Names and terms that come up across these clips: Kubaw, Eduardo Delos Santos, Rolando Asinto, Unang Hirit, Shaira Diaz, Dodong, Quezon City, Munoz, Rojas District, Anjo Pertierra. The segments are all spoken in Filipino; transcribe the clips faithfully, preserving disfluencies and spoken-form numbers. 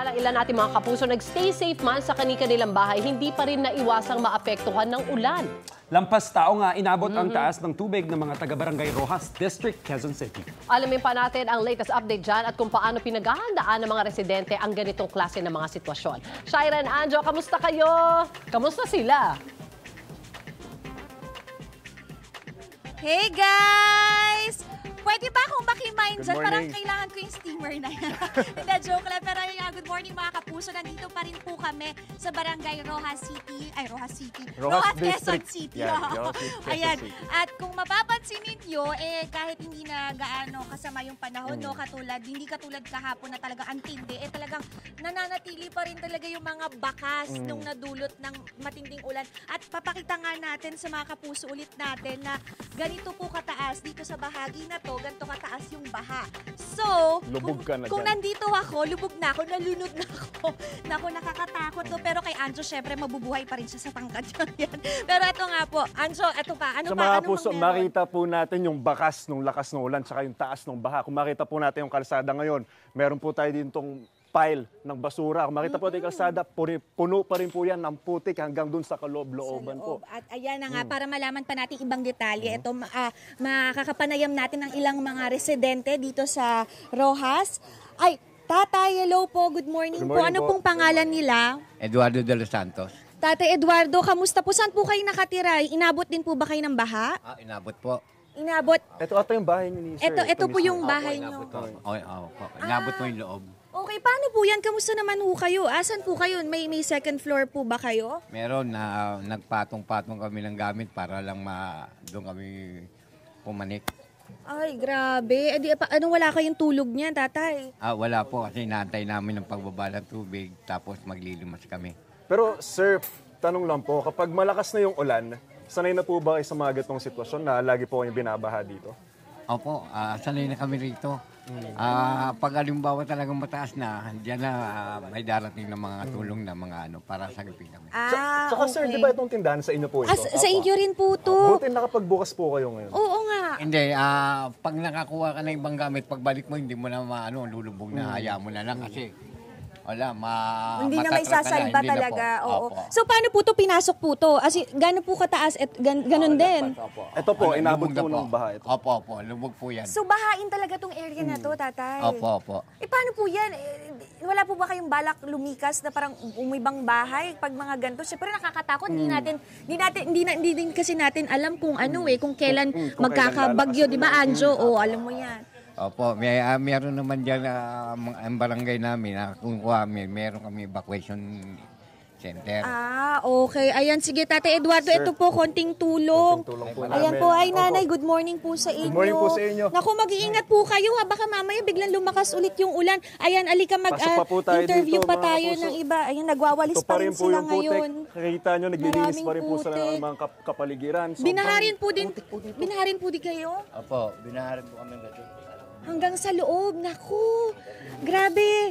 Samantala, ilan natin mga kapuso nag-stay safe man sa kani-kanilang bahay, hindi pa rin naiwasang maapektuhan ng ulan. Lampas tao nga inabot mm-hmm. ang taas ng tubig ng mga taga-barangay Rojas District, Quezon City. Alamin pa natin ang latest update dyan at kung paano pinaghahandaan ng mga residente ang ganitong klase ng mga sitwasyon. Shairan, Anjo, kamusta kayo? Kamusta sila? Hey guys! Pwede ba akong maki-mind dyan? Parang kailangan ko yung steamer na yan. Hindi, joke lang. Pero uh, good morning mga kapuso. Nandito pa rin po kami sa barangay Rojas City. Ay, Rojas City. Rojas, Rojas Quezon City. Yeah, Rojas City. Ayan. At kung mapapansin ninyo, eh, kahit hindi na gaano kasama yung panahon, mm. no, katulad, hindi katulad kahapon na talaga ang tindi, eh talagang nananatili pa rin talaga yung mga bakas mm. nung nadulot ng matinding ulan. At papakita nga natin sa mga kapuso ulit natin na ganito po kataas dito sa bahagi na to, ganito kataas yung baha. So, lubog ka na kung, kung nandito ako, lubog na ako, nalunod na ako. Naku, nakakatakot to. Pero kay Anjo, syempre, mabubuhay pa rin siya sa tangkad yan. Pero ito nga po, Anjo, ito pa. Ano sa pa? Mga ano puso, makita po natin yung bakas ng lakas ng ulan tsaka yung taas ng baha. Kung makita po natin yung kalsada ngayon, meron po tayo din tong pile ng basura. Kung makita mm -hmm. po natin kalsada, puno pa rin po yan ng putik hanggang dun sa kaloob-looban po. At ayan na nga, mm. para malaman pa natin ibang detalye. Mm. Ito, uh, makakapanayam natin ng ilang mga residente dito sa Rojas. Ay, Tatay, hello po. Good morning, Good morning po. Ano po. pong pangalan nila? Eduardo Delos Santos. Tatay Eduardo, kamusta po? Saan po kayo nakatira? Inabot din po ba kayo ng baha? Ah, inabot po. Inabot? Ito ata yung bahay niyo ni sir. Ito, ito po yung bahay niyo. Okay, inabot po yung loob. Okay, paano po yan? Kamusta naman po kayo? Asan po kayo? May may second floor po ba kayo? Meron na uh, nagpatong-patong kami ng gamit para lang ma doon kami pumanik. Ay, grabe. Edi, ano, wala kayong tulog niyan, tatay? Ah, wala po kasi inaantay namin ang pagbaba ng tubig tapos maglilimas kami. Pero sir, tanong lang po, kapag malakas na yung ulan, sanay na po ba kayo sa mga gatong sitwasyon na lagi po kayong binabaha dito? Opo, uh, sanay na kami rito. Uh, pag alimbawa talagang mataas na, diyan na uh, may darating ng mga tulong na mga ano para sa gipin namin. Ah, so, saka okay. Sir, di ba itong tindahan sa inyo po ito? Ah, sa inyo rin po ito. Uh, buti nakapagbukas po kayo ngayon. Oo, oo nga. Hindi, uh, pag nakakuha ka na ibang gamit, pagbalik mo, hindi mo na ano, lulubog na, hmm. hayaan mo na lang kasi wala, ma hindi na may sasalba talaga. Oo. So, paano po ito pinasok po ito? As in, gano'n po kataas at gan, ganun oh, din? Dapat, ito po, inabot po ng baha ito. Opo, opo. Lubog po yan. So, bahain talaga itong area na ito, tatay? Opo, opo. E, paano po yan? E, wala po ba kayong balak lumikas na parang umibang bahay? Pag mga ganito, siyempre nakakatakot. Hindi mm. natin, hindi natin, hindi na, di din kasi natin alam kung ano eh, kung kailan mm. magkakabagyo. Di ba, Anjo? Mm. O, alam mo yan. Opo, may uh, meron naman diyan uh, ang barangay namin, uh, kung uh, may meron kami evacuation center. Ah, okay. Ayan, sige Tatay Eduardo, sir, ito po konting tulong. Konting tulong po Ayan namin. po, ay nanay, good morning po sa inyo. Good morning po sa inyo. Naku, mag-iingat po kayo ha, baka mamaya biglang lumakas ulit yung ulan. Ayan, alika mag-interview uh, pa, pa tayo kapuso. ng iba. Ayan, nagwawalis ito pa rin, rin sila ngayon. Nakikita nyo, naglilinis pa rin po sa mga kap kapaligiran. So, binaharin po din, po binaharin po din kayo? Opo, binaharin po kami ngayon. Hanggang sa loob. Naku, grabe.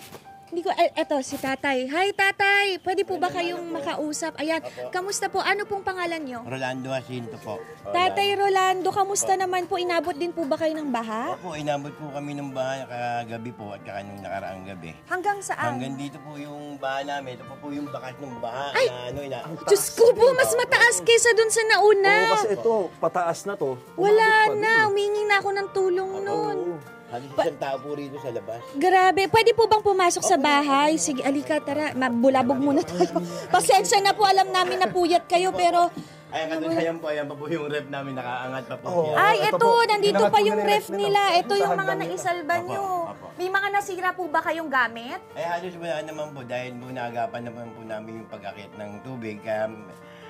Hindi ko, eto, si tatay. Hi, tatay. Pwede po ba kayong makausap? Ayan, kamusta po? Ano pong pangalan nyo? Rolando Asinto po. Tatay Rolando, kamusta naman po? Inabot din po ba kayo ng baha? Opo, inabot po kami ng baha kagabi po at saka nung nakaraang gabi. Hanggang saan? Hanggang dito po yung baha namin. Ito po po yung bakat ng baha. Ay, ano, ina Diyos ko po, mas mataas kaysa dun sa nauna. Oo, kasi ito, pataas na to. Wala na, humingi na ako ng tulong nun. Halos isang tao po rito sa labas. Grabe. Pwede po bang pumasok okay. sa bahay? Sige, alika, tara. Bulabog muna tayo. Pasensya na po. Alam namin na puyat kayo, pero... Ay, ayan, ayan po, ayan pa po yung ref namin. Nakaangat pa po. Oh, ay, ito. Nandito pa yung ref nila. Ito yung mga naisalba nyo. May mga nasira po ba kayong gamit? Ay, halos wala naman po. Dahil po naagapan naman po namin yung pag-akit ng tubig. Kaya...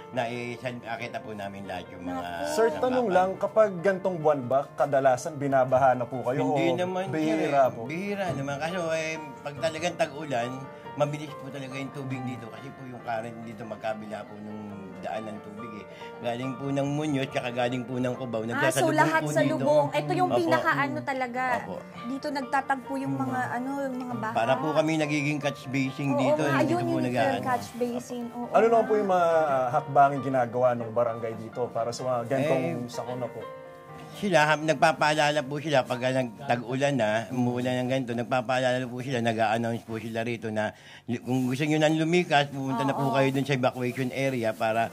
Naiakita po namin lahat yung mga... Sir, tanong lang, kapag gantong buwan ba, kadalasan binabaha na po kayo? Hindi naman. Bihira po? Bihira naman. Kaso, eh, pag talagang tag-ulan, mabilis po talaga yung tubig dito. Kasi po yung current dito, magkabila po ng daan ng tubig eh. Galing po ng Munoz, tsaka galing po ng Kubaw. Ah, so lahat sa lubong. Ito yung pinakaano talaga. Dito nagtatagpo yung mga, ano, yung mga baha. Para po kami nagiging catch basin dito. Oo, ayun yung catch basin. Ano lang po yung mga hakbangin ginagawa ng barangay dito para sa mga gantong sakuna po? sila, nagpapaalala po sila pag tag-ulan na, umuulan ng ganito, nagpapaalala po sila, nag-a-announce po sila rito na kung gusto nyo nang lumikas, pumunta na po kayo dun sa evacuation area para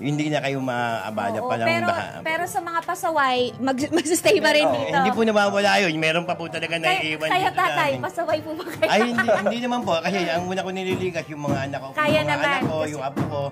hindi na kayo maabala pa ng baha. Pero sa mga pasaway, mag mag-stay ba rin dito? Hindi po nawawala yun. Meron pa po talaga naiiwan. Kaya tatay, pasaway po ba kayo? Ay, hindi, hindi naman po. Kasi ang muna ko nililigas yung mga anak ko. Kaya naman. Mga anak ko, yung apo ko,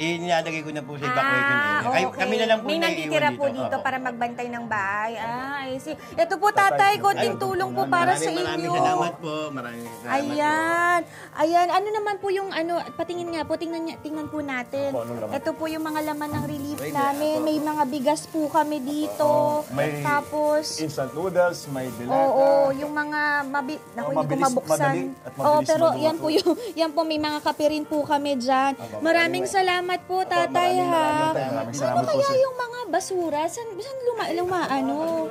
inilalagay ko na po sa evacuation area. Kami na lang po naiiwan dito. May nagtitira po dito para magbantay ng bahay. Ah, I see. Ito po tatay, konting tulong po para sa inyo. Maraming salamat po. Maraming salamat po. Ayan. Ayan. Ano naman po yung ano, patingin nga po, tingnan po natin. Ito po yung mga laman ng relief namin. May mga bigas po kami dito. May tapos instant noodles, may dilata. Oo, yung mga mabi... Naku, hindi ko mabuksan. Oo, pero yan po yung... Yan po, may mga kape rin po kami dyan. Maraming salamat po, tatay, ha. Ano kaya yung mga basura? Saan lumaano?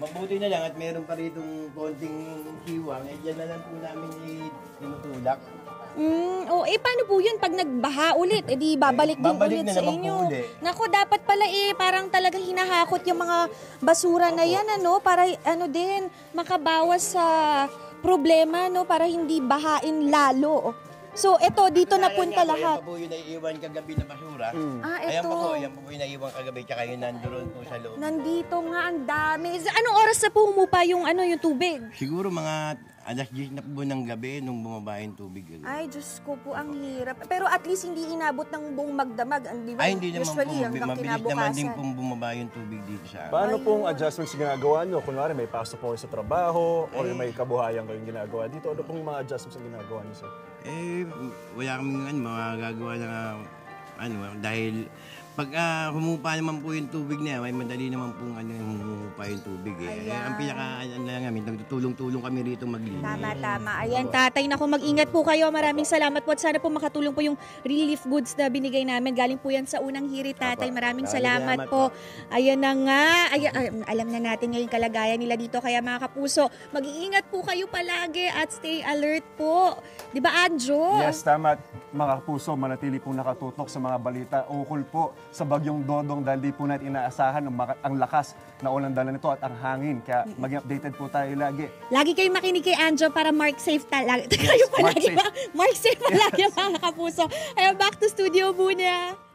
Mabuti na lang at meron pa ritong konting hiwang. Eh, yan na lang po namin tinutulak. Mm, oh, eh paano po yun pag nagbaha ulit? Eh di babalik din babalik ulit sa inyo. Nako, dapat pala eh parang talagang hinahakot yung mga basura na yan, ano, para ano din makabawas sa problema, no, para hindi bahain lalo. So ito dito napunta lahat. Yan po yung naiiwan kagabi na basura. Mm. Ah, ito. Ayan po ko, yan po yung naiiwan kagabi tsaka yung nandoon po sa loob. Nandito nga ang dami. Anong oras na po humupa yung ano yung tubig? Siguro mga alas diyes na po ng gabi nung bumaba yung tubig. Ay, Diyos ko po, ang hirap. Pero at least hindi inabot ng buong magdamag. Di ba? Ay, hindi naman usually, po. Mabilis naman din pong bumaba yung tubig dito sa amin. Paano pong adjustments ginagawa nyo? Kunwari, may pasok po sa trabaho o may kabuhayan kayong ginagawa dito. Ano pong mga adjustments ang ginagawa nyo, sir? Eh, wala kaming ano, mga gagawa na ano, dahil... Pag uh, humupa naman po yung tubig na, may madali naman pong ano, humupa yung tubig. Eh. Ayan. Ang pinaka-ayan na namin, nagtutulong-tulong kami rito maglinis. Tama, tama. Ayan, tatay, naku, mag-ingat po kayo. Maraming salamat po at sana po makatulong po yung relief goods na binigay namin. Galing po yan sa Unang Hirit, tatay. Maraming salamat, salamat po. po. Ayan na nga. Ayan, alam na natin ngayon kalagayan nila dito. Kaya mga kapuso, mag-iingat po kayo palagi at stay alert po. Di ba, Anjo? Yes, tama. Mga kapuso, manatili pong nakatutok sa mga balita. Ukol po sa bagyong Dodong dahil di po natin inaasahan ang lakas na ulan dala nito at ang hangin. Kaya maging updated po tayo lagi. Lagi kayong makinig kay Anjo para mark safe talaga. Yes, kayo palagi. Mark safe palagi, yes. Mga kapuso. Ayun, back to studio muna.